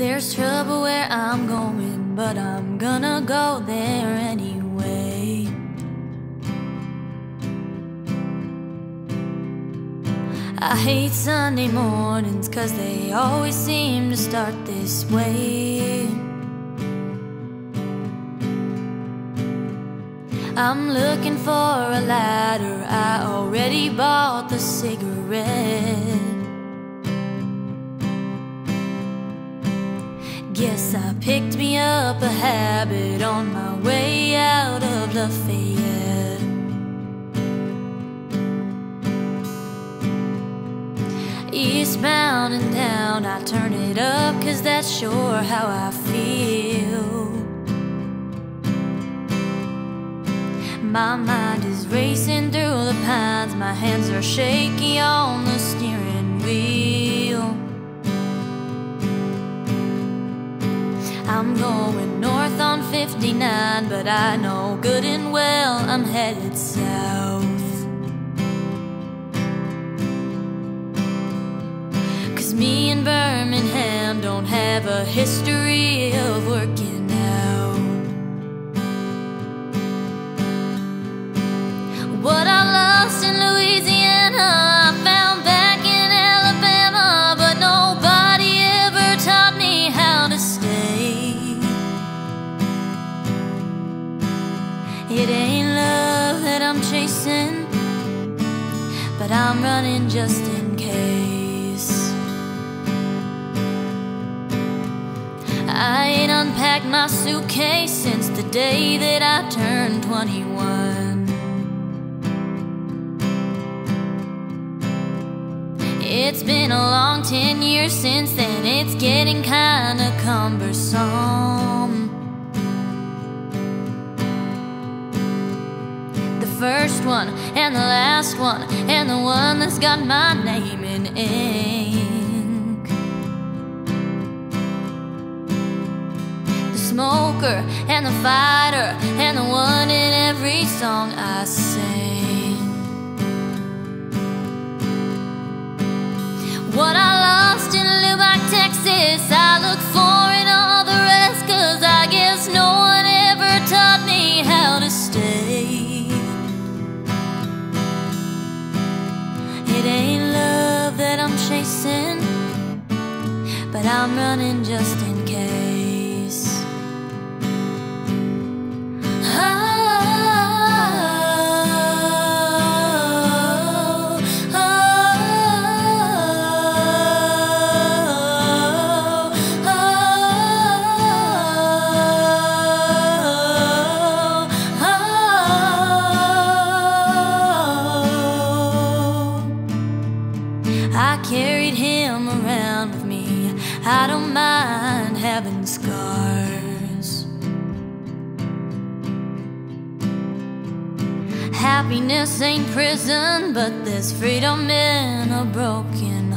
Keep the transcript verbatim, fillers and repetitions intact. There's trouble where I'm going, but I'm gonna go there anyway. I hate Sunday mornings, cause they always seem to start this way. I'm looking for a ladder, I already bought the cigarette. Guess I picked me up a habit on my way out of Lafayette. Eastbound and down, I turn it up, cause that's sure how I feel. My mind is racing through the pines, my hands are shaky on the steering wheel. I'm going north on fifty-nine, but I know good and well I'm headed south. Cause me and Birmingham don't have a history of working out. What I lost in Louisiana, I found back in Alabama, but nobody ever taught me how to stay. It ain't love that I'm chasing, but I'm running just in case. I ain't unpacked my suitcase since the day that I turned twenty-one. It's been a long ten years since then, it's getting kinda cumbersome. The first one, and the last one, and the one that's got my name in ink. The smoker, and the fighter, and the one in every song I sing. What I lost in Lubbock, Texas, I look for in all the rest, cause I guess no one ever taught me how to stay. It ain't love that I'm chasing, but I'm running just in case. Oh. I don't mind having scars. Happiness ain't prison, but there's freedom in a broken